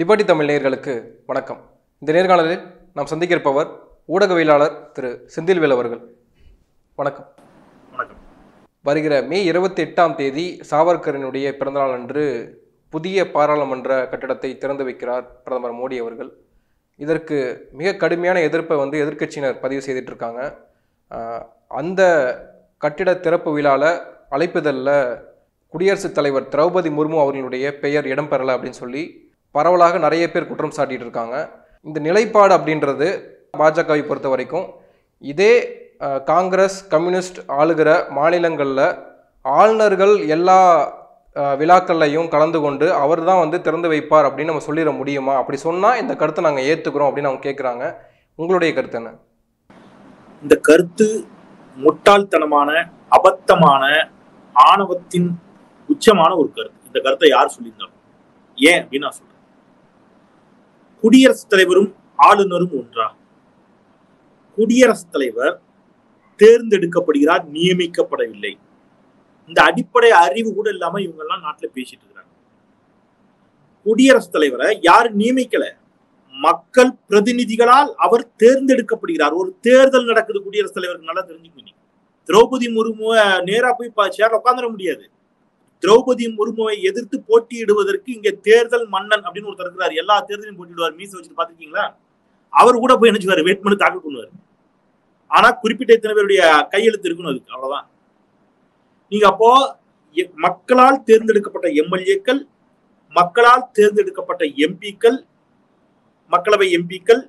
Liberty Tamil நேயர்களுக்கு வணக்கம். இந்த நேர்காணலில் நாம் சந்திக்க இருப்பவர் ஊடகவியலாளர் திரு சிந்தில்வேலவர் அவர்கள். வணக்கம். வணக்கம். வருகிற மே 28ஆம் தேதி சாவர்கரினுடைய பிறந்தநாள் அன்று புதிய பாராளுமன்ற கட்டடத்தை திறந்து வைக்கிறார் பிரதமர் மோடி அவர்கள். இதற்கு மிக கடுமையான எதிர்ப்பை எதிர்க்கட்சியினர் பதிவு செய்துட்டு இருக்காங்க. அந்த கட்டிட திறப்பு விழாவில் அழைப்புதலில் குடியரசுத் தலைவர் திரௌபதி முர்மு அவர்களுடைய பெயர் இடம்பெறலை அப்படின்னு சொல்லி பரவலாக நிறைய பேர் குற்றம் சாட்டிகிட்டு இருக்காங்க. இந்த நிலைப்பாடு அப்படின்றது பாஜகவை பொறுத்த வரைக்கும் இதே காங்கிரஸ் கம்யூனிஸ்ட் ஆளுகிற மாநிலங்களில் ஆளுநர்கள் எல்லா விழாக்கள்லையும் கலந்து கொண்டு அவர் தான் திறந்து வைப்பார் அப்படின்னு நம்ம சொல்லிட முடியுமா? அப்படி சொன்னால் இந்த கருத்தை நாங்கள் ஏற்றுக்கிறோம் அப்படின்னு அவங்க கேட்குறாங்க. உங்களுடைய கருத்து என்ன? இந்த கருத்து முட்டாள்தனமான, அபத்தமான, ஆணவத்தின் உச்சமான ஒரு கருத்து. இந்த கருத்தை யார் சொல்லியிருந்தாலும் ஏன் அப்படின்னு நான் சொல்றேன். குடியரசுத் தலைவரும் ஆளுநரும் ஒன்றா? குடியரசுத் தலைவர் தேர்ந்தெடுக்கப்படுகிறார், நியமிக்கப்படவில்லை. இந்த அடிப்படை அறிவு கூட இல்லாம இவங்க எல்லாம் நாட்டுல பேசிட்டு இருக்கிறாங்க. குடியரசுத் தலைவரை யாரும் நியமிக்கல, மக்கள் பிரதிநிதிகளால் அவர் தேர்ந்தெடுக்கப்படுகிறார். ஒரு தேர்தல் நடக்குது குடியரசுத் தலைவருக்கு, நல்லா தெரிஞ்சுக்கணும். திரௌபதி முர்முவை நேரா போய் சேர்ல உட்காந்துட முடியாது. திரௌபதி முர்முவை எதிர்த்து போட்டியிடுவதற்கு இங்க தேர்தல் மன்னன் அப்படின்னு ஒருத்தர் இருக்கிறார். எல்லா தேர்தலையும் போட்டியிடுவார், மீசை வச்சுட்டு பாத்துருக்கீங்களா? அவர் கூட போய் நினைச்சுவாரு, வேட்புமனு தாக்கல் பண்ணுவார். ஆனா குறிப்பிட்ட இத்தனை பேருடைய கையெழுத்து இருக்கணும், அதுக்கு அவ்வளவுதான். நீங்க அப்போ மக்களால் தேர்ந்தெடுக்கப்பட்ட எம்எல்ஏக்கள், மக்களால் தேர்ந்தெடுக்கப்பட்ட எம்பிக்கள், மக்களவை எம்பிக்கள்,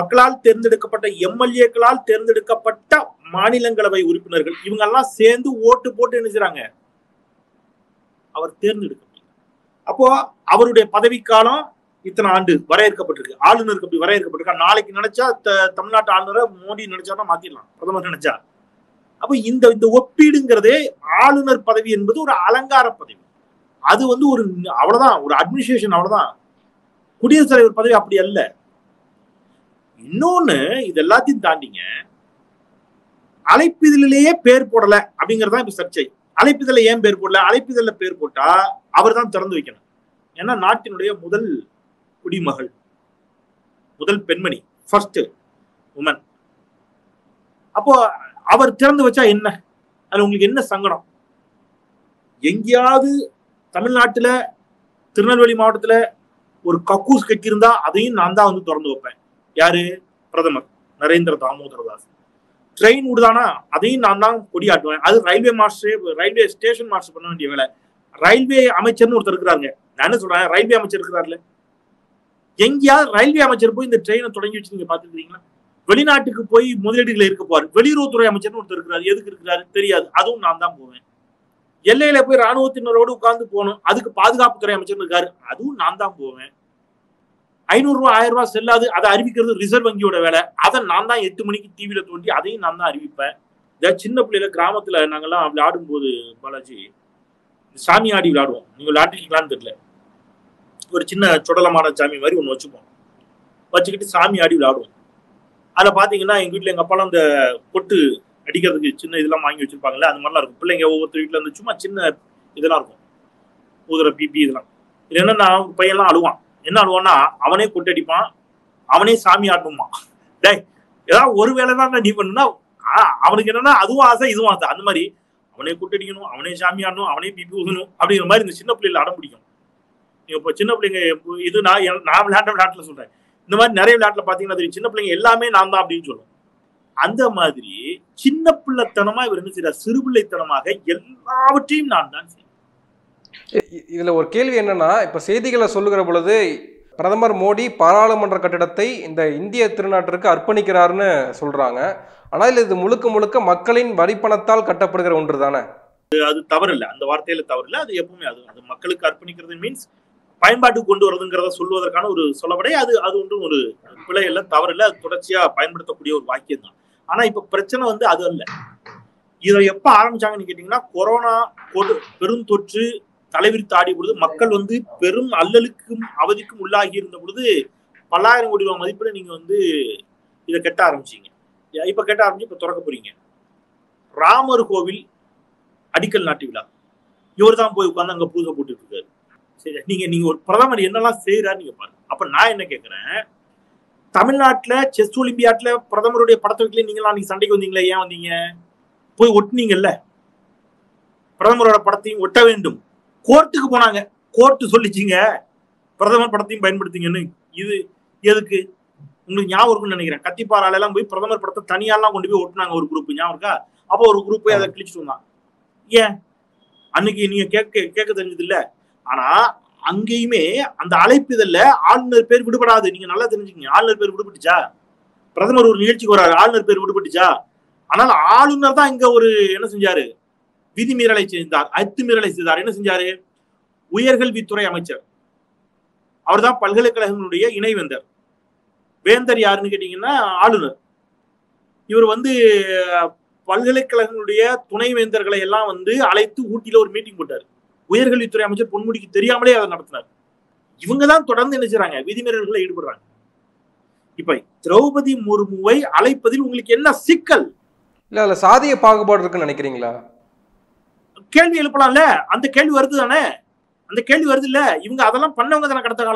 மக்களால் தேர்ந்தெடுக்கப்பட்ட எம்எல்ஏக்களால் தேர்ந்தெடுக்கப்பட்ட மாநிலங்களவை உறுப்பினர்கள், இவங்க எல்லாம் சேர்ந்து ஓட்டு போட்டு நினைச்சாங்க அவர் தேர்ந்தெடுக்கப்பட்டார். அப்போ அவருடைய பதவிக்காலம் இத்தனை ஆண்டு வரையறுக்கப்பட்டிருக்கு. ஆளுநருக்கு அப்படி வரையறுக்கப்பட்டிருக்கா? நாளைக்கு நினைச்சா தமிழ்நாட்டு ஆளுநரை மோடி நினைச்சா மாத்திடலாம், பிரதமர் நினைச்சா. அப்ப இந்த ஒப்பீடுங்கிறதே, ஆளுநர் பதவி என்பது ஒரு அலங்கார பதவி. அது ஒரு அவ்வளவுதான், ஒரு அட்மினிஸ்ட்ரேஷன், அவ்வளவுதான். குடியரசுத் தலைவர் பதவி அப்படி அல்ல. இன்னொன்னு, இது எல்லாத்தையும் தாண்டிங்க, அழைப்பிதழிலேயே பேர் போடல அப்படிங்கறதான் இப்ப சர்ச்சை. அழைப்பிதழ ஏன் பேர் போடல? அழைப்பிதழ பேர் போட்டா அவர் தான் திறந்து வைக்கணும். ஏன்னா நாட்டினுடைய முதல் குடிமகள், முதல் பெண்மணி, ஃபர்ஸ்ட் உமன். அப்போ அவர் திறந்து வச்சா என்ன? அது உங்களுக்கு என்ன சங்கடம்? எங்கேயாவது தமிழ்நாட்டுல திருநெல்வேலி மாவட்டத்துல ஒரு கக்கூஸ் கட்டியிருந்தா அதையும் நான் தான் திறந்து வைப்பேன். யாரு? பிரதமர் நரேந்திர தாமோதரதாஸ். ட்ரெயின் விடுதானா அதையும் நான் தான் கொடியாட்டுவேன். அது railway master, railway station master பண்ண வேண்டிய வேலை. ரயில்வே அமைச்சர்னு ஒருத்தர் இருக்கிறாங்க. நான் என்ன சொல்றேன், ரயில்வே அமைச்சர் இருக்கிறாருல, எங்கேயாவது ரயில்வே அமைச்சர் போய் இந்த ட்ரெயினை தொடங்கி வச்சு நீங்க பாத்துக்கிறீங்களா? வெளிநாட்டுக்கு போய் முதலீடுகளை இருக்க போவார். வெளியுறவுத்துறை அமைச்சர் ஒருத்தர் இருக்கிறார். எதுக்கு இருக்கிறாரு தெரியாது, அதுவும் நான் தான் போவேன். எல்லையில போய் ராணுவத்தினரோடு உட்கார்ந்து போகணும், அதுக்கு பாதுகாப்புத்துறை அமைச்சர் இருக்காரு, அதுவும் நான் தான் போவேன். 500 ரூபாய் 1000 ரூபாய் செல்லாது, அதை அறிவிக்கிறது ரிசர்வ் வங்கியோட வேலை. அதை நான் தான் 8 மணிக்கு டிவியில தோண்டி அதையும் நான் தான் அறிவிப்பேன். இதை சின்ன பிள்ளையில கிராமத்துல நாங்கெல்லாம் விளையாடும் போது பாலாஜி சாமி ஆடி விளையாடுவோம். நீங்க விளையாட்டுக்கலான்னு தெரியல, ஒரு சின்ன சுடலமான சாமி மாதிரி ஒன்று வச்சுப்போம். வச்சுக்கிட்டு சாமி ஆடி விளையாடுவோம். அதில் பார்த்தீங்கன்னா எங்கள் வீட்டில் எங்கள் அப்பாலாம் அந்த கொட்டு அடிக்கிறதுக்கு சின்ன இதெல்லாம் வாங்கி வச்சுருப்பாங்களே, அது மாதிரிலாம் இருக்கும். பிள்ளைங்க ஒவ்வொருத்தர் வீட்டில் இருந்து சும்மா சின்ன இதெல்லாம் இருக்கும், ஊதுற பிபி இதெல்லாம். இது என்னன்னா, ஒரு பையன்லாம் அழுவான். என்ன அழுவான்னா, அவனே கொட்டு அடிப்பான், அவனே சாமி ஆடணுமா. டே, ஏதாவது ஒரு வேலை தான் நீ பண்ணுனா அவனுக்கு என்னன்னா அதுவும் ஆசை இதுவும் ஆசை. அந்த மாதிரி அவனே கொட்டு அடிக்கணும், அவனே சாமி ஆடணும், அவனே பிபி ஊதணும் அப்படிங்கிற மாதிரி இந்த சின்ன பிள்ளைகளை அடம் பிடிக்கும். இப்போ சின்ன பிள்ளைங்க இது நான் விளையாட்ட விளையாட்டில் சொல்கிறேன். இந்த மாதிரி நிறைய விளையாட்டுல பாத்தீங்கன்னா சின்ன பிள்ளைங்க எல்லாமே நான் தான் அப்படின்னு சொல்லுவோம். அந்த மாதிரி சின்ன பிள்ளைத்தனமா இவர் என்ன செய்யறாரு, சிறுபிள்ளைத்தனமாக எல்லாவற்றையும் நான் தான் செய்வேன். இதுல ஒரு கேள்வி என்னன்னா, இப்ப செய்திகளை சொல்லுகிற பொழுது பிரதமர் மோடி பாராளுமன்ற கட்டிடத்தை இந்த இந்திய திருநாட்டிற்கு அர்ப்பணிக்கிறாருன்னு சொல்றாங்க. ஆனால் இது முழுக்க முழுக்க மக்களின் வரிப்பணத்தால் கட்டப்படுகிற ஒன்று தானே? அது தவறு இல்லை, அந்த வார்த்தையில தவறு இல்லை. அது எப்பவுமே அது மக்களுக்கு அர்ப்பணிக்கிறது மீன்ஸ் பயன்பாட்டுக்கு கொண்டு வருதுங்கிறத சொல்வதற்கான ஒரு சொல்லப்படை. அது ஒன்றும் ஒரு பிழை இல்லை, தவறு இல்லை. அது தொடர்ச்சியா பயன்படுத்தக்கூடிய ஒரு வாக்கியம் தான். ஆனா இப்ப பிரச்சனை அது அல்ல. இதை எப்ப ஆரம்பிச்சாங்கன்னு கேட்டீங்கன்னா, கொரோனா பெருந்தொற்று தலைவிரித்து ஆடிய பொழுது, மக்கள் பெரும் அல்லலுக்கும் அவதிக்கும் உள்ளாகி இருந்த பொழுது, 10,000 கோடி ரூபாய் மதிப்பில் நீங்க இதை கட்ட ஆரம்பிச்சீங்க. இப்ப கட்ட ஆரம்பிச்சு இப்ப திறக்க போறீங்க. ராமர் கோவில் அடிக்கல் நாட்டு விழா இவர் தான் போய் உட்காந்து அங்க பூஜை போட்டுட்டு இருக்காரு. சரி, நீங்க ஒரு பிரதமர் என்னெல்லாம் செய்யறாரு நீங்க பாருங்க. அப்ப நான் என்ன கேட்கிறேன், தமிழ்நாட்டுல செஸ் ஒலிம்பியாட்ல பிரதமருடைய படத்தை வைக்கல நீங்களா அன்னைக்கு சண்டைக்கு வந்தீங்களா? ஏன் வந்தீங்க? போய் ஒட்டினீங்கல்ல, பிரதமரோட படத்தையும் ஒட்ட வேண்டும். கோர்ட்டுக்கு போனாங்க, கோர்ட்டு சொல்லிச்சிங்க பிரதமர் படத்தையும் பயன்படுத்திங்கன்னு. இது எதுக்கு உங்களுக்கு ஞாபகம் இருக்குன்னு நினைக்கிறேன். கத்திப்பாறால எல்லாம் போய் பிரதமர் படத்தை தனியாலாம் கொண்டு போய் ஒட்டினாங்க ஒரு குரூப், ஞாபகம் இருக்கா? அப்போ ஒரு குரூப் போய் அதை கிழிச்சிட்டு வந்தான். ஏன் அன்னைக்கு நீங்க கேட்க தெரிஞ்சது இல்ல. ஆனா அங்கேயுமே அந்த அழைப்பு இதில் ஆளுநர் பேர் விடுபடாது. நீங்க நல்லா தெரிஞ்சுக்கீங்க, ஆளுநர் பேர் விடுபட்டுச்சா? பிரதமர் ஒரு நிகழ்ச்சிக்கு வராரு, ஆளுநர் பேர் விடுபட்டுச்சா? ஆனால் ஆளுநர் தான் இங்க ஒரு என்ன செஞ்சாரு, விதிமீறலை செய்தார், அத்துமீறலை செய்தார். என்ன செஞ்சாரு? உயர்கல்வித்துறை அமைச்சர் அவர் தான் பல்கலைக்கழகங்களுடைய இணைவேந்தர். வேந்தர் யாருன்னு கேட்டீங்கன்னா ஆளுநர். இவர் பல்கலைக்கழகங்களுடைய துணைவேந்தர்களை எல்லாம் அழைத்து ஊட்டியில ஒரு மீட்டிங் போட்டார். உயர்கல்வித்துறை அமைச்சர் பொன்முடிக்கு தெரியாமலே அதை நடத்தினார். இவங்க தான் தொடர்ந்து என்ன செய்றாங்க, விதிமீறல்களை ஈடுபடுறாங்க. இப்ப திரௌபதி முர்முவை அழைப்பதில் உங்களுக்கு என்ன சிக்கல்? இல்ல இல்ல சாதிய பாகுபாடு இருக்குன்னு நினைக்கிறீங்களா? கேள்வி எழுப்பலாம்ல, அந்த கேள்வி வருது தானே, அந்த கேள்வி வருது இல்ல. இவங்க அதெல்லாம் பண்ணவங்க தானே. கடந்த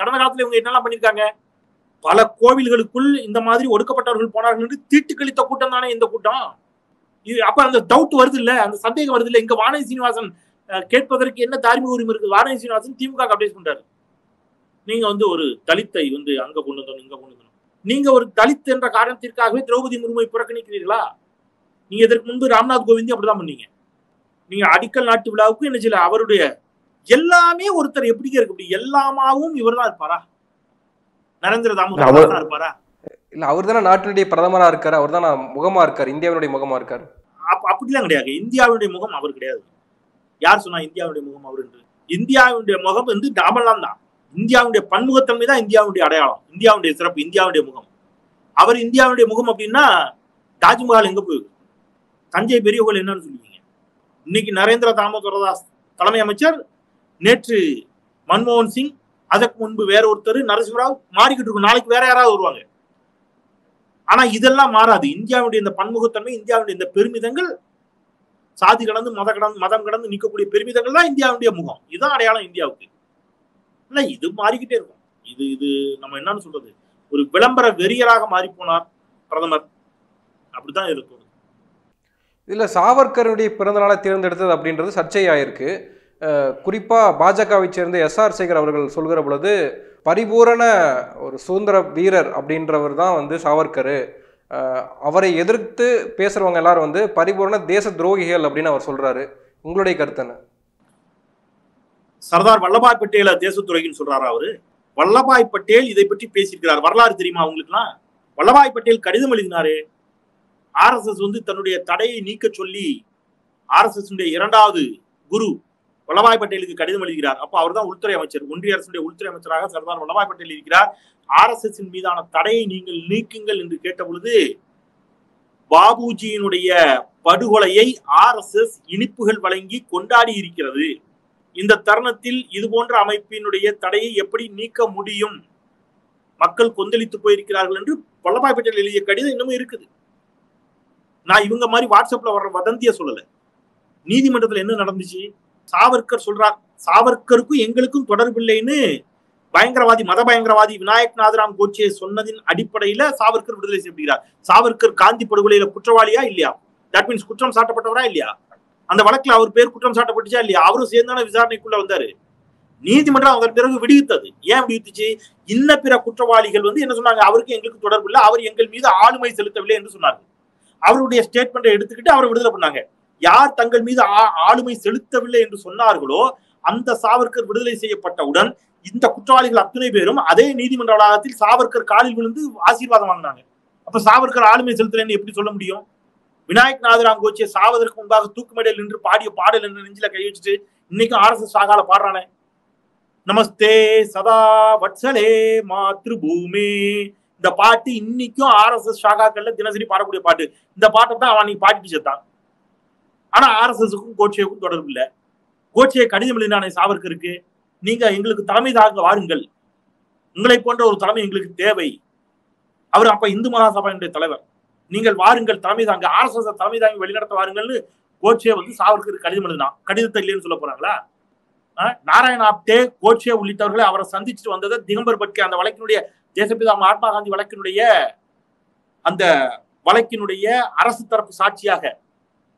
காலத்துல இவங்க என்னெல்லாம் பண்ணிருக்காங்க? பல கோவில்களுக்குள் இந்த மாதிரி ஒடுக்கப்பட்டவர்கள் போனார்கள் என்று தீட்டுக்கழித்த கூட்டம் தானே இந்த கூட்டம். அப்ப அந்த டவுட் வருது இல்ல, அந்த சந்தேகம் வருது இல்ல. இங்க வானதி சீனிவாசன் கேட்பதற்கு என்ன தார்மீக உரிமை இருக்கு? வானதி சீனிவாசன் திமுக அப்டேட் பண்றாரு, நீங்க ஒரு தலித்தை அங்க கொண்டு வந்தோம் இங்க கொண்டு வந்தோம். நீங்க ஒரு தலித் என்ற காரணத்திற்காகவே திரௌபதி முர்முவை புறக்கணிக்கிறீர்களா? நீங்க இதற்கு முன்பு ராம்நாத் கோவிந்தி அப்படிதான் பண்ணீங்க. நீங்க அடிக்கல் நாட்டு விழாவுக்கு என்ன செய்யல, அவருடைய எல்லாமே ஒருத்தர் எப்படிங்க இருக்கு, அப்படி எல்லாமாவும் இவர் தான் இருப்பாரா? நரேந்திர தாமோதர் தான் இருப்பாரா? இல்ல அவர் தானே நாட்டினுடைய பிரதமரா இருக்காரு, அவர் தானே முகமா இருக்காரு, இந்தியாவினுடைய முகமா இருக்காரு. அப்படிலாம் கிடையாது, இந்தியாவுடைய முகம் அவர் கிடையாது. யார் சொன்னா இந்தியாவுடைய முகம் அவர் என்று? இந்தியாவுடைய முகம் நாமெல்லாம் தான். இந்தியாவுடைய பன்முகத்தன்மை தான் இந்தியாவுடைய அடையாளம், இந்தியாவுடைய சிறப்பு, இந்தியாவுடைய முகம் அவர். இந்தியாவுடைய முகம் அப்படின்னா தாஜ்மஹால் எங்க போயிருக்கு? தஞ்சை பெரிய கோயில் என்னன்னு சொல்லுவீங்க. இன்னைக்கு நரேந்திர தாமோதர் தாஸ் தலைமை அமைச்சர், நேற்று மன்மோகன் சிங், அதற்கு முன்பு வேற ஒருத்தர், நரசிம்மராவ், மாறிக்கிட்டு இருக்கும். நாளைக்கு வேற யாராவது வருவாங்க. ஆனா இதெல்லாம் மாறாது. இந்தியாவுடைய இந்த பன்முகத்தன்மை, இந்தியாவுடைய இந்த பெருமிதங்கள், சாதி கடந்து மதம் கடந்து நிற்கக்கூடிய பெருமிதங்கள் தான் இந்தியாவுடைய முகம். இதுதான் அடையாளம் இந்தியாவுக்கு. இல்லை இது மாறிக்கிட்டே இருக்கும். இது நம்ம என்னன்னு சொல்றது, ஒரு விளம்பர வெறியராக மாறி போனார் பிரதமர், அப்படிதான் இருக்கும். இதுல சாவர்கருடைய பிறந்தநாளை தேர்ந்தெடுத்தது அப்படின்றது சர்ச்சையாயிருக்கு. குறிப்பாக பாஜகவை சேர்ந்த எஸ்ஆர் சேகர் அவர்கள் சொல்கிற பொழுது, பரிபூரண ஒரு சுதந்திர வீரர் அப்படின்றவர் தான் சாவர்கர், அவரை எதிர்த்து பேசுறவங்க எல்லாரும் பரிபூரண தேச துரோகிகள் அப்படின்னு அவர் சொல்றாரு. உங்களுடைய கருத்து என்ன? சர்தார் வல்லபாய் பட்டேல தேச துரோகின்னு சொல்றாரு அவரு. வல்லபாய் பட்டேல் இதை பற்றி பேசியிருக்கிறார். வரலாறு தெரியுமா அவங்களுக்குலாம்? வல்லபாய் பட்டேல் கடிதம் எழுதினாரு. RSS தன்னுடைய தடையை நீக்க சொல்லி RSS இரண்டாவது குரு வல்லபாய் பட்டேலுக்கு கடிதம் எழுதுகிறார். அப்ப அவர் தான் உள்துறை அமைச்சர், ஒன்றிய அரசுடைய உள்துறை அமைச்சராக சர்தார் வல்லபாய் பட்டேல் இருக்கிறார். RSS மீதான தடையை நீங்கள் நீக்குங்கள் என்று கேட்ட பொழுது, பாபுஜியினுடைய படுகொலையை RSS இனிப்புகள் வழங்கி கொண்டாடி இருக்கிறது. இந்த தருணத்தில் இது போன்ற அமைப்பினுடைய தடையை எப்படி நீக்க முடியும்? மக்கள் கொந்தளித்து போயிருக்கிறார்கள் என்று வல்லபாய் பட்டேல் எழுதிய கடிதம் இன்னமும் இருக்குது. நான் இவங்க மாதிரி வாட்ஸ்அப்ல வர்ற வதந்திய சொல்லல. நீதிமன்றத்தில் என்ன நடந்துச்சு? சாவர்கர் சொல்றார், சாவர்கருக்கும் எங்களுக்கும் தொடர்பு இல்லைன்னு பயங்கரவாதி, மத பயங்கரவாதி விநாயக் நாதராம் கோட்சே சொன்னதின் அடிப்படையில சாவர்கர் விடுதலை செய்யப்படுகிறார். சாவர்கர் காந்தி படுகொலையில குற்றவாளியா இல்லையா? தட் மீன்ஸ் குற்றம் சாட்டப்பட்டவரா இல்லையா? அந்த வழக்குல அவர் பேர் குற்றம் சாட்டப்பட்டுச்சா இல்லையா? அவரும் சேர்ந்தான விசாரணைக்குள்ள வந்தாரு. நீதிமன்றம் அதன் பிறகு விடுவித்தது. ஏன் விடுவித்துச்சு? இன்ன பிற குற்றவாளிகள் என்ன சொன்னாங்க, அவருக்கு எங்களுக்கு தொடர்பு இல்லை, அவர் எங்கள் மீது ஆளுமை செலுத்தவில்லை என்று சொன்னார். அவருடைய ஸ்டேட்மெண்ட்டை எடுத்துக்கிட்டு அவரை விடுதலை பண்ணாங்க. யார் தங்கள் மீது ஆளுமை செலுத்தவில்லை என்று சொன்னார்களோ அந்த சாவர்கர் விடுதலை செய்யப்பட்டவுடன் இந்த குற்றவாளிகள் அத்தனை பேரும் அதே நீதிமன்ற வளாகத்தில் சாவர்கர் காலில் விழுந்து ஆசீர்வாதம் வாங்கினாங்க. அப்ப சாவர்கர் ஆளுமை செலுத்தலைன்னு எப்படி சொல்ல முடியும்? விநாயக் நாதராம் கோட்சே சாவதற்கு முன்பாக தூக்குமடையில் நின்று பாடிய பாடல் என்று நெஞ்சில கை வச்சுட்டு இன்னைக்கும் RSS ஆகால பாடுறானே, நமஸ்தே சதா வட்சலே மாத்ருபூமி, இந்த பாட்டு இன்னைக்கும் RSS ஷாகாக்கள்ல தினசரி பாடக்கூடிய பாட்டு. இந்த பாட்டை தான் அவன் நீ பாட்டி சேர்த்தான். ஆனா RSSக்கும் கோட்சேக்கும் தொடர்பு இல்லை. கோட்சே கடிதம் எழுதினானே சாவர்கருக்கு, நீங்க எங்களுக்கு தலைமை தாங்க வாருங்கள், உங்களை போன்ற ஒரு தலைமை எங்களுக்கு தேவை. அவர் அப்ப இந்து மகாசபையினுடைய தலைவர். நீங்கள் வாருங்கள், தலைமை தாங்க, RSS தலைமை தாங்கி வெளிநடத்த வாருங்கள்னு கோட்சே சாவர்கருக்கு கடிதம் எழுதினான். கடிதத்தை இல்லைன்னு சொல்ல போறாங்களா? Narayan Apte, Koche Ulitara, our Sandich to under the Dimber Butka and the Valakinudia, Jesapida Marpa and the Valakinudia and the Valakinudia, Arasatar Sachiake,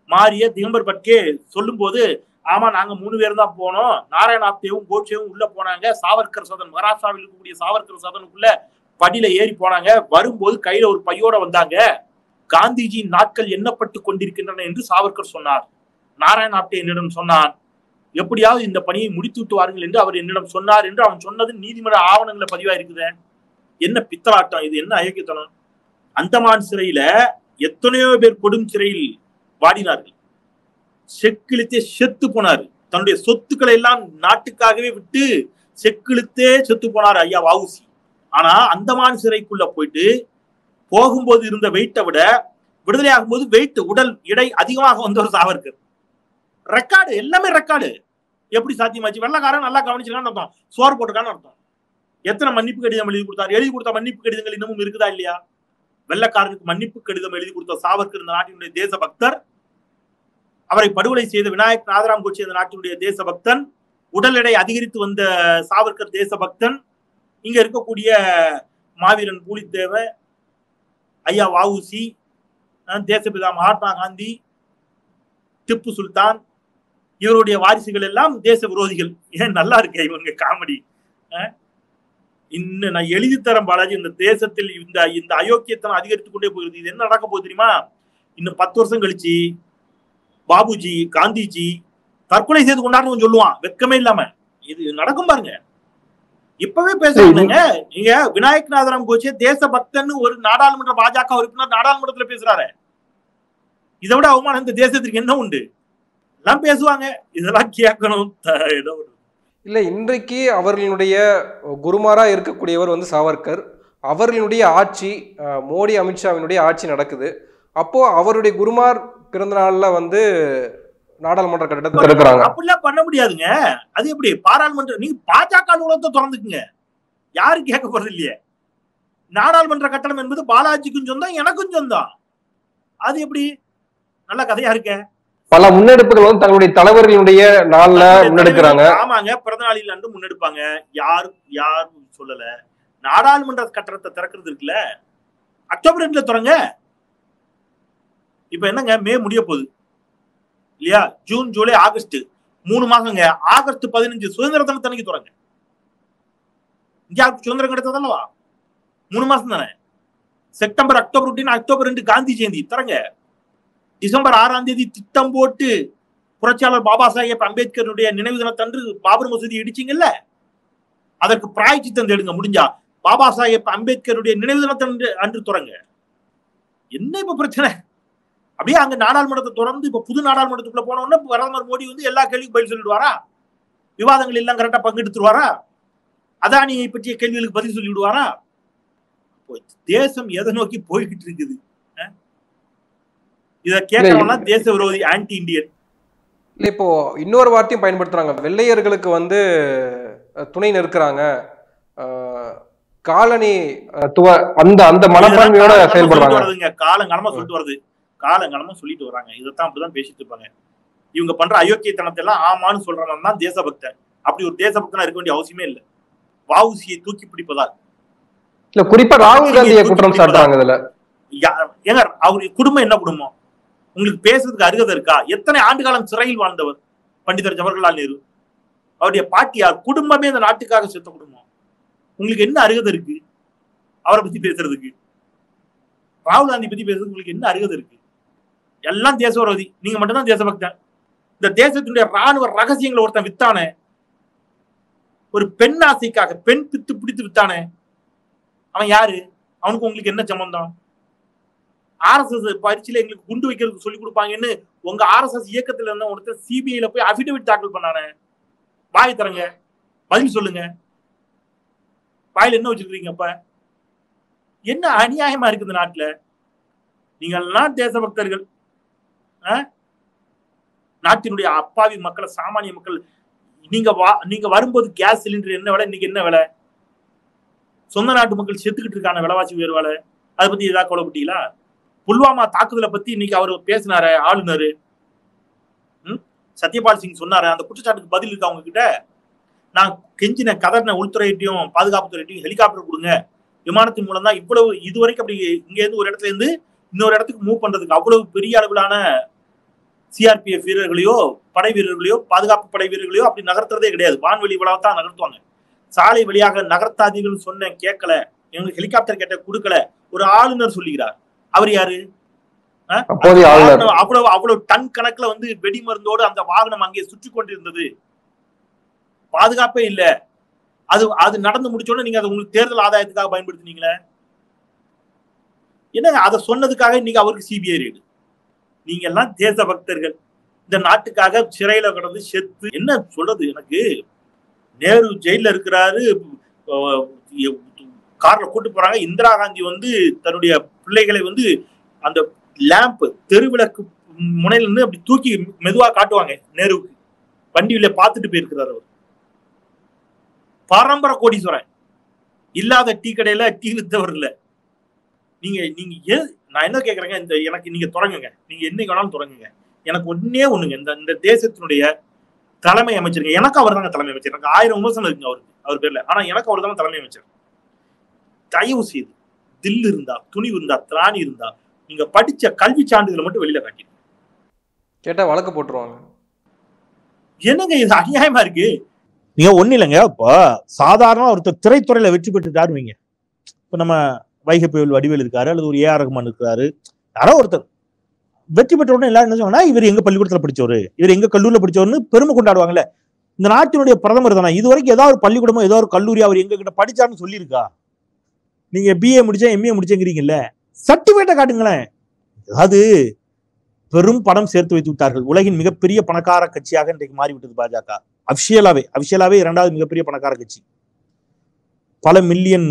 Maria, Dimber Butke, Solumbode, Aman Angamunverna Bono, Narayan Apte, Koche Ula Ponanga, Savarkar Southern Marasa will be Savarkar Southern Ula, Padilla Eri Ponanga, Varumbo, Kairo, Payora on Danga, Gandhiji, Nakal Yenapatu Kondirkin and into Savarkar Sonar, Narayan Apte Nidam Sonar. எப்படியாவது இந்த பணியை முடித்துட்டு வாருங்கள் என்று அவர் என்னிடம் சொன்னார் என்று அவன் சொன்னது நீதிமன்ற ஆவணங்கள பதிவா இருக்குது. என்ன பித்தலாட்டம் இது, என்ன அயோக்கியத்தனம். அந்தமான் சிறையில எத்தனையோ பேர் கொடும் சிறையில் வாடினார்கள். செக்கிலித்தே செத்து போனார். தன்னுடைய சொத்துக்களை எல்லாம் நாட்டுக்காகவே விட்டு செக்கிலித்தே செத்து போனார் ஐயா வாவுசி. ஆனா அந்தமான் சிறைக்குள்ள போயிட்டு போகும்போது இருந்த வெயிட்டை விட விடுதலை ஆகும்போது வெயிட் உடல் எடை அதிகமாக வந்த ஒரு சாவர்கர். Record, எல்லாமே record. எப்படி சாத்தியமாச்சு? வெள்ளக்காரன் நல்லா கவனிச்சிருக்கான்னு அர்த்தம், சோறு போட்டுக்கான்னு அர்த்தம். எத்தனை மன்னிப்பு கடிதம் எழுதி கொடுத்தார், எழுதி கொடுத்த மன்னிப்பு கடிதங்கள் இன்னமும் இருக்குதா இல்லையா? வெள்ளக்காரனுக்கு மன்னிப்பு கடிதம் எழுதி கொடுத்த சாவர்கர் இந்த நாட்டினுடைய தேசபக்தர். அவரை படுகொலை செய்த விநாயக் நாதராம் கோட்சே இந்த நாட்டினுடைய தேசபக்தன். உடல் எடை அதிகரித்து வந்த சாவர்கர் தேசபக்தன். இங்க இருக்கக்கூடிய மாவீரன் பூலித்தேவ, ஐயா வாவுசி, தேசபிதா மகாத்மா காந்தி, திப்பு சுல்தான், இவருடைய வாரிசுகள் எல்லாம் தேச விரோதிகள். ஏன் நல்லா இருக்கே இவங்க காமெடி. இன்னும் நான் எழுதி தரம் பாலாஜி, இந்த தேசத்தில் இந்த இந்த அயோக்கியத்தனம் அதிகரித்து கொண்டே போகிறது. இது என்ன நடக்க போகுது தெரியுமா? இன்னும் 10 வருஷம் கழிச்சு பாபுஜி காந்திஜி தற்கொலை செய்து கொண்டாடுன்னு சொல்லுவான் வெட்கமே இல்லாம. இது நடக்கும் பாருங்க. இப்பவே பேசுறீங்க நீங்க. விநாயக் நாதராம் கோட்சே தேசபக்தன் ஒரு நாடாளுமன்ற பாஜக உறுப்பினர் நாடாளுமன்றத்துல பேசுறாரு. இதை விட அவமானம் இந்த தேசத்திற்கு என்ன உண்டு? எல்லாம் பேசுவாங்க, இதெல்லாம் கேட்கணும். இல்லை, இன்றைக்கு அவர்களுடைய குருமாரா இருக்கக்கூடியவர் வந்து சாவர்கர். அவர்களுடைய ஆட்சி, மோடி அமித்ஷாவினுடைய ஆட்சி நடக்குது. அப்போ அவருடைய குருமார் பிறந்த நாள்ல வந்து நாடாளுமன்ற கட்டடத்தை இருக்கிறாங்க. அப்படிலாம் பண்ண முடியாதுங்க. அது எப்படி பாராளுமன்ற? நீங்க பாஜக அலுவலகத்தை திறந்துக்குங்க, யாரும் கேட்க போறது இல்லையே. நாடாளுமன்ற கட்டணம் என்பது பாலாஜிக்கும் சொந்தம், எனக்கும் சொந்தம். அது எப்படி நல்ல கதையா இருக்க? பல முன்னெடுப்புகள் வந்து தங்களுடைய தலைவர்களுடைய நாள்ல முன்னெடுக்கிறாங்க. ஆமாங்க, பிறந்த நாளில் அன்று முன்னெடுப்பாங்க. யாரும் சொல்லல. நாடாளுமன்ற கட்டணத்தை திறக்கிறது இருக்குல்ல, அக்டோபர் 2ல திறங்க. இப்ப என்னங்க, மே முடிய போகுது இல்லையா? ஜூன், ஜூலை, ஆகஸ்ட் 3 மாசங்க. ஆகஸ்ட் 15 சுதந்திர தினத்தன்னைக்கு திறங்க. இந்தியாவுக்கு சுதந்திரம் கிடைத்தது அல்லவா, 3 மாசம் தானே. செப்டம்பர், அக்டோபர் ஒட்டின்னு அக்டோபர் 2 காந்தி ஜெயந்தி திறங்க. டிசம்பர் 6ஆம் தேதி திட்டம் போட்டு புரட்சியாளர் பாபா சாஹேப் அம்பேத்கருடைய நினைவு தினத்தன்று பாபர் மசூதி இடிச்சிங்கல்ல, அதற்கு பிராயச்சித்தம் தேடுங்க. முடிஞ்சா பாபா சாஹேப் அம்பேத்கருடைய நினைவு தினத்தன்று அன்று துறங்க. என்ன இப்ப பிரச்சனை? அப்படியே அங்க நாடாளுமன்றத்தை திறந்து இப்ப புது நாடாளுமன்றத்துக்குள்ள போனோம்னா பிரதமர் மோடி வந்து எல்லா கேள்விக்கும் பதில் சொல்லிடுவாரா? விவாதங்கள் எல்லாம் கரெக்டா பங்கெடுத்துருவாரா? அதானியை பற்றிய கேள்விகளுக்கு பதில் சொல்லிவிடுவாரா? தேசம் எதை நோக்கி போய்கிட்டு இருக்குது? இதை கேட்கணும்னா தேச விரோதி, ஆன்டி இண்டியன். இல்லை, இப்போ இன்னொரு வார்த்தையும் பயன்படுத்துறாங்க, வெள்ளையர்களுக்கு வந்து துணை நிற்கிறாங்க, காலனி அந்த அந்த மனப்பான்மையோட செயல்படுறாங்க. காலங்காலமா சொல்லிட்டு வருது, காலங்காலமா சொல்லிட்டு வராங்க. இதைத்தான் அப்படிதான் பேசிட்டு இருப்பாங்க. இவங்க பண்ற அயோக்கியத்தனத்தை எல்லாம் ஆமான்னு சொல்றவங்க தான் தேசபக்தன். அப்படி ஒரு தேசபக்தனா இருக்க வேண்டிய அவசியமே இல்லை. வாவுசியை தூக்கி பிடிப்பதால் இல்ல, குறிப்பா ராகுல் காந்தியை குற்றம் சாட்டுறாங்க. இதுல ஏங்க, அவருடைய குடும்பம் என்ன குடும்பம்? உங்களுக்கு பேசுறதுக்கு அருகதை இருக்கா? எத்தனை ஆண்டு காலம் சிறையில் வாழ்ந்தவர் பண்டிதர் ஜவஹர்லால் நேரு. அவருடைய பாட்டியார் குடும்பமே இந்த நாட்டுக்காக செத்த குடும்பம். உங்களுக்கு என்ன அருகதை இருக்கு அவரை பத்தி பேசுறதுக்கு? ராகுல் காந்தி பத்தி பேசுறதுக்கு உங்களுக்கு என்ன அருகதை இருக்கு? எல்லாம் தேசவிரோதி, நீங்க மட்டும்தான் தேசபக்தன். இந்த தேசத்தினுடைய ராணுவ ரகசியங்களை ஒருத்தன் வித்தானே, ஒரு பெண் ஆசைக்காக பெண் பித்து பிடித்து வித்தானே, அவன் யாரு? அவனுக்கு உங்களுக்கு என்ன சம்பந்தம்? RSS பயிற்சியில எங்களுக்கு குண்டு வைக்கிறதுக்கு சொல்லிக் கொடுப்பாங்கன்னு உங்க RSS இயக்கத்துல இருந்தா ஒருத்தர் CBI-ல போய் அஃபிடவிட் தாக்கல் பண்ணானே, வாய் தரங்க, பதில் சொல்லுங்க. வாயில என்ன வச்சிருக்கீங்க? அப்ப என்ன அநியாயமா இருக்கு இந்த நாட்டுல? நீங்க எல்லாம் தேசபக்தர்கள். நாட்டினுடைய அப்பாவி மக்களை, சாமானிய மக்கள், நீங்க வரும்போது கேஸ் சிலிண்டர் என்ன விலை, இன்னைக்கு என்ன விலை? சொந்த நாட்டு மக்கள் செத்துக்கிட்டு இருக்கான விலைவாசி உயர்வால, அதை பத்தி ஏதாவது கவலைப்பட்டீங்களா? புல்வாமா தாக்குதலை பத்தி இன்னைக்கு அவர் பேசினாரு ஆளுநர். சத்யபால் சிங் சொன்னாரு, அந்த குற்றச்சாட்டுக்கு பதில் இருக்கு அவங்க கிட்ட. நான் கெஞ்சின கதர்ன உள்துறையிட்டையும் பாதுகாப்புத்துறையிட்டையும் ஹெலிகாப்டர் கொடுங்க, விமானத்தின் மூலம் தான் இவ்வளவு இதுவரைக்கும் அப்படி இங்க இருந்து ஒரு இடத்துல இருந்து இன்னொரு இடத்துக்கு மூவ் பண்றதுக்கு அவ்வளவு பெரிய அளவிலான சிஆர்பிஎஃப் வீரர்களையோ படை வீரர்களையோ பாதுகாப்பு படை வீரர்களையோ அப்படி நகர்த்துறதே கிடையாது. வான்வெளி வளாக தான் நகர்த்துவாங்க. சாலை வழியாக நகர்த்தாதீர்கள் சொன்ன கேட்கல, எங்களுக்கு ஹெலிகாப்டர் கேட்ட கொடுக்கல, ஒரு ஆளுநர் சொல்லுகிறார். அவர் யாரு? அவ்வளவு அவ்வளவு டன் கணக்குல வந்து வெடி மருந்தோடு அந்த வாகனம் அங்கே சுற்றி கொண்டிருந்தது, பாதுகாப்பே இல்ல. அது அது நடந்து முடிச்சோட நீங்க அது உங்களுக்கு தேர்தல் ஆதாயத்துக்காக பயன்படுத்தினீங்களே என்ன? அதை சொன்னதுக்காக இன்னைக்கு அவருக்கு சிபிஐ ரேடு. நீங்க எல்லாம் தேச பக்தர்கள், இந்த நாட்டுக்காக சிறையில கடந்து செத்து என்ன சொல்றது? எனக்கு நேரு ஜெயில இருக்கிறாரு, கார்ல கூட்டு போறாங்க. இந்திரா காந்தி வந்து தன்னுடைய பிள்ளைகளை வந்து அந்த லேம்ப் தெருவிளக்கு முனையில இருந்து அப்படி தூக்கி மெதுவா காட்டுவாங்க நேருவுக்கு, வண்டியில பார்த்துட்டு போயிருக்கிறார். அவர் பாரம்பரிய கோடீஸ்வரன், இல்லாத டீ கடையில டீ வித்தவர் இல்ல. நீங்க நீங்க நான் என்ன கேட்கறேங்க, இந்த எனக்கு நீங்க தொடங்குங்க, நீங்க என்னைக்கு வேணாலும் தொடங்குங்க. எனக்கு ஒன்னே ஒண்ணுங்க, இந்த தேசத்தினுடைய தலைமை அமைச்சருங்க. எனக்கு அவர் தாங்க தலைமை அமைச்சர். எனக்கு 1000 விமர்சனம் இருக்குங்க அவருக்கு, அவர் பேர்ல. ஆனா எனக்கு அவர் தாங்க தலைமை அமைச்சர். தயவு செய்து தில் இருந்தா, துணிவு இருந்தா, திராணி இருந்தா, நீங்க படிச்ச கல்வி சான்றிதழை மட்டும் வெளியில காட்டிடுங்க. கேட்டா வழக்கு போட்டுருவாங்க. என்னங்க இது அநியாயமா இருக்கு? நீங்க ஒண்ணு இல்லைங்க, இப்போ சாதாரண ஒருத்தர் திரைத்துறையில வெற்றி பெற்றுட்டாரு. இப்போ நம்ம வைகப்பேவல் வடிவேல் இருக்காரு, அல்லது ஒரு ஏஆர் ரகுமான் இருக்கிறாரு, யாரோ ஒருத்தர் வெற்றி பெற்ற உடனே எல்லாரும் என்ன சொன்னா, இவர் எங்க பள்ளிக்கூடத்துல படிச்சவரு, இவர் எங்க கல்லூரியில படிச்சவருன்னு பெருமை கொண்டாடுவாங்கல்ல. இந்த நாட்டினுடைய பிரதமர் தானே. இது வரைக்கும் ஏதாவது ஒரு பள்ளிக்கூடமோ ஏதாவது ஒரு கல்லூரி அவர் எங்க கிட்ட படிச்சாருன்னு சொல்லியிருக்கா? நீங்க பிஏ முடிச்சேன், எம்ஏ முடிச்சேங்கிறீங்கல்ல, சர்டிபிகேட்டை காட்டுங்களேன். அதாவது பெரும் பணம் சேர்த்து வைத்து விட்டார்கள். உலகின் மிகப்பெரிய பணக்கார கட்சியாக இன்றைக்கு மாறிவிட்டது பாஜக. அபிஷியலாவே 2வது மிகப்பெரிய பணக்கார கட்சி. பல மில்லியன்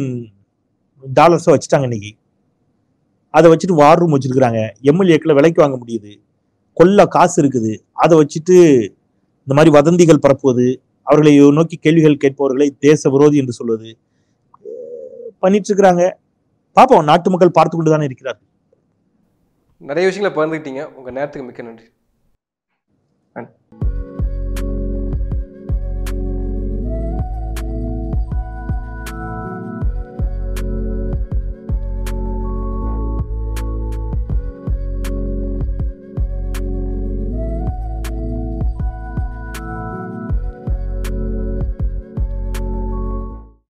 டாலர்ஸை வச்சுட்டாங்க இன்னைக்கு. அதை வச்சுட்டு வார் ரூம் வச்சிருக்கிறாங்க, எம்எல்ஏக்களை விலைக்கு வாங்க முடியுது, கொள்ள காசு இருக்குது. அதை வச்சுட்டு இந்த மாதிரி வதந்திகள் பரப்புவது, அவர்களை நோக்கி கேள்விகள் கேட்பவர்களை தேச விரோதி என்று சொல்வது பண்ணிட்டு இருக்கிறாங்க. பாப்போம், நாட்டு மக்கள் பார்த்து கொண்டு தானே இருக்கிறார்கள். நிறைய விஷயங்களை பகிர்ந்துக்கிட்டீங்க. உங்க நேரத்துக்கு மிக்க நன்றி.